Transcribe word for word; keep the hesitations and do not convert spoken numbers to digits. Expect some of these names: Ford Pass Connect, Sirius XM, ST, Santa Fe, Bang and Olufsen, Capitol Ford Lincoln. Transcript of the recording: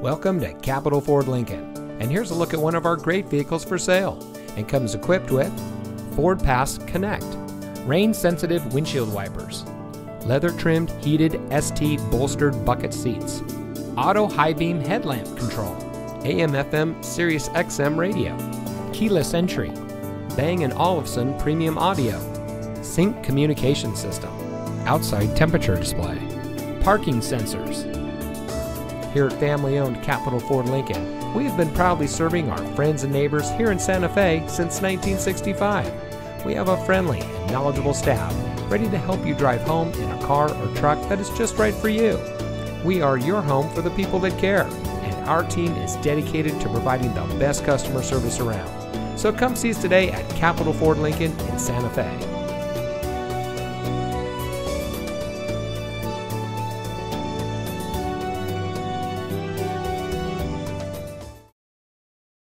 Welcome to Capitol Ford Lincoln, and here's a look at one of our great vehicles for sale. It comes equipped with Ford Pass Connect, rain-sensitive windshield wipers, leather-trimmed heated S T bolstered bucket seats, auto high-beam headlamp control, A M F M Sirius X M radio, keyless entry, Bang and Olufsen premium audio, sync communication system, outside temperature display, parking sensors. Here at family-owned Capitol Ford Lincoln, we have been proudly serving our friends and neighbors here in Santa Fe since nineteen sixty-five. We have a friendly and knowledgeable staff ready to help you drive home in a car or truck that is just right for you. We are your home for the people that care, and our team is dedicated to providing the best customer service around. So come see us today at Capitol Ford Lincoln in Santa Fe.